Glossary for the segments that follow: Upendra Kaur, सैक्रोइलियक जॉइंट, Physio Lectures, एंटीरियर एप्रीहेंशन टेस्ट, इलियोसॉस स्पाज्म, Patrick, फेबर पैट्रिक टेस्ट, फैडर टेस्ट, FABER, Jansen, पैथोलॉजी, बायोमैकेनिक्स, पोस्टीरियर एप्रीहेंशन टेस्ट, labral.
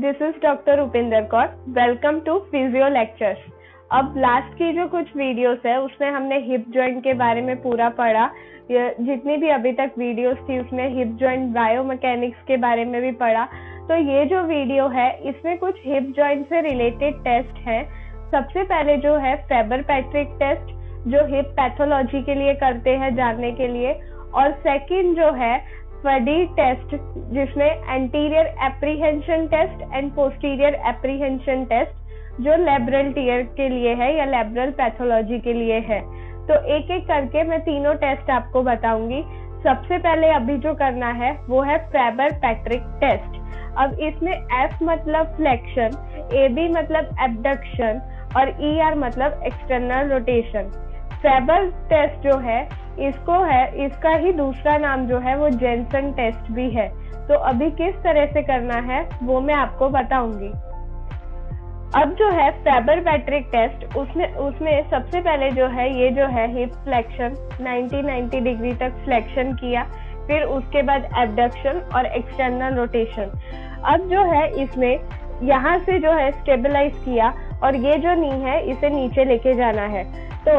This is doctor Upendra Kaur. Welcome to physio lectures. अब last की जो कुछ वीडियोस है उसमें हमने हिप जॉइंट के बारे में पूरा पढ़ा। जितनी भी अभी तक वीडियोस थी उसमें हिप जॉइंट बायोमैकेनिक्स के बारे में भी पढ़ा। तो ये जो वीडियो है इसमें कुछ हिप जॉइंट से रिलेटेड टेस्ट है। सबसे पहले जो है फेबर पैट्रिक टेस्ट, जो हिप पैथोलॉजी के लिए करते हैं जानने के लिए, और सेकेंड जो है फैडर टेस्ट, जिसमें एंटीरियर एप्रीहेंशन टेस्ट and पोस्टीरियर एप्रीहेंशन टेस्ट जो लेब्रल टियर के लिए है या लेब्रल पैथोलॉजी के लिए है। तो एक एक करके मैं तीनों टेस्ट आपको बताऊंगी। सबसे पहले अभी जो करना है वो है फेबर पैट्रिक टेस्ट। अब इसमें F मतलब फ्लेक्शन, AB मतलब एबडक्शन और ER मतलब एक्सटर्नल रोटेशन। फेबर टेस्ट जो है इसका ही दूसरा नाम जो है वो जेनसन टेस्ट भी है। तो अभी किस तरह से करना है वो मैं आपको बताऊंगी। अब जो है फेबर पैट्रिक टेस्ट, उसमें सबसे पहले जो है ये जो है हिप फ्लेक्शन 90 डिग्री तक फ्लेक्शन किया, फिर उसके बाद एबडक्शन और एक्सटर्नल रोटेशन। अब जो है इसमें यहाँ से जो है स्टेबलाइज किया और ये जो नी है इसे नीचे लेके जाना है। तो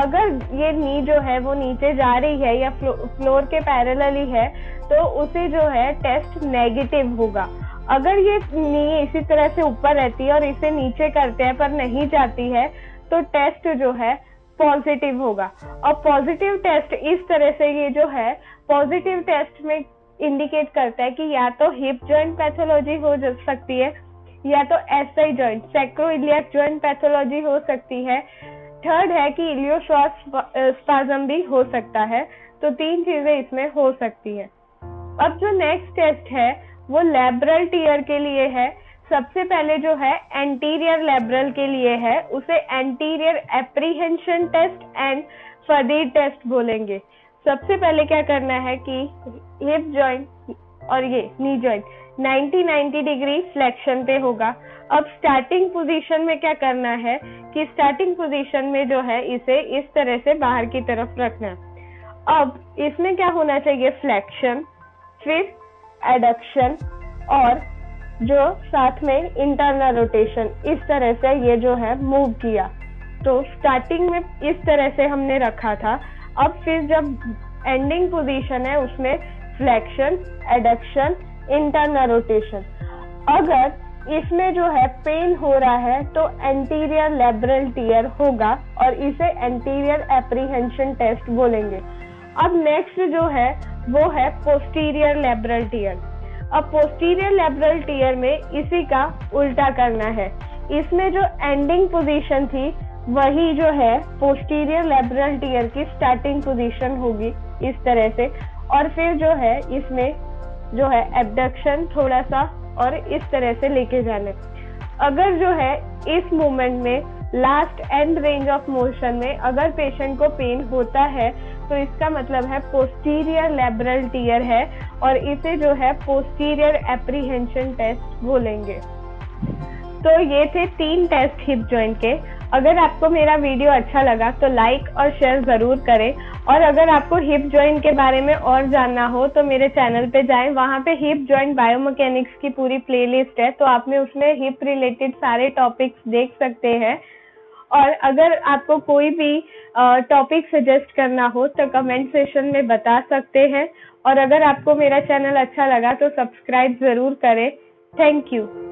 अगर ये नी जो है वो नीचे जा रही है या फ्लोर के पैरेलल ही है तो उसे जो है टेस्ट नेगेटिव होगा। अगर ये नी इसी तरह से ऊपर रहती है और इसे नीचे करते हैं पर नहीं जाती है तो टेस्ट जो है पॉजिटिव होगा। और पॉजिटिव टेस्ट इस तरह से, ये जो है पॉजिटिव टेस्ट में इंडिकेट करता है कि या तो हिप जॉइंट पैथोलॉजी हो सकती है या तो SI joint सैक्रोइलियक जॉइंट पैथोलॉजी हो सकती है। थर्ड है कि इलियोसॉस स्पाज्म भी हो सकता है। तो तीन चीजें इसमें हो सकती है। अब जो नेक्स्ट टेस्ट है वो लेब्रल टियर के लिए है। सबसे पहले जो है एंटीरियर लेब्रल के लिए है, उसे एंटीरियर एप्रीहेंशन टेस्ट and फैडर टेस्ट बोलेंगे। सबसे पहले क्या करना है कि हिप जॉइंट और ये नी जॉइंट 90 डिग्री फ्लेक्शन पे होगा। अब स्टार्टिंग पोजीशन में क्या करना है कि स्टार्टिंग पोजीशन में जो है इसे इस तरह से बाहर की तरफ रखना। अब इसमें क्या होना चाहिए, फ्लेक्शन फिर एडक्शन और जो साथ में इंटरनल रोटेशन, इस तरह से ये जो है मूव किया। तो स्टार्टिंग में इस तरह से हमने रखा था। अब फिर जब एंडिंग पोजीशन है उसमें फ्लेक्शन एडक्शन इंटरनल रोटेशन। अगर इसमें जो है पेन हो रहा है तो एंटीरियर लेब्रल टियर होगा और इसे एंटीरियर एप्रीहेंशन टेस्ट बोलेंगे। अब नेक्स्ट जो है वो है पोस्टीरियर लेब्रल टियर। अब पोस्टीरियर लेब्रल टियर में इसी का उल्टा करना है। इसमें जो एंडिंग पोजीशन थी वही जो है पोस्टीरियर लेब्रल टियर की स्टार्टिंग पोजीशन होगी इस तरह से। और फिर जो है इसमें जो है एबडक्शन थोड़ा सा और इस तरह से लेके जाने। अगर जो है इस मोमेंट में last end range of motion में अगर पेशेंट को पेन होता है तो इसका मतलब है पोस्टीरियर लेब्रल टियर है और इसे जो है पोस्टीरियर एप्रीहेंशन टेस्ट बोलेंगे। तो ये थे तीन टेस्ट हिप जॉइंट के। अगर आपको मेरा वीडियो अच्छा लगा तो लाइक और शेयर ज़रूर करें। और अगर आपको हिप जॉइंट के बारे में और जानना हो तो मेरे चैनल पे जाएं, वहाँ पे हिप जॉइंट बायोमैकेनिक्स की पूरी प्लेलिस्ट है, तो आप में उसमें हिप रिलेटेड सारे टॉपिक्स देख सकते हैं। और अगर आपको कोई भी टॉपिक सजेस्ट करना हो तो कमेंट सेशन में बता सकते हैं। और अगर आपको मेरा चैनल अच्छा लगा तो सब्सक्राइब ज़रूर करें। Thank you.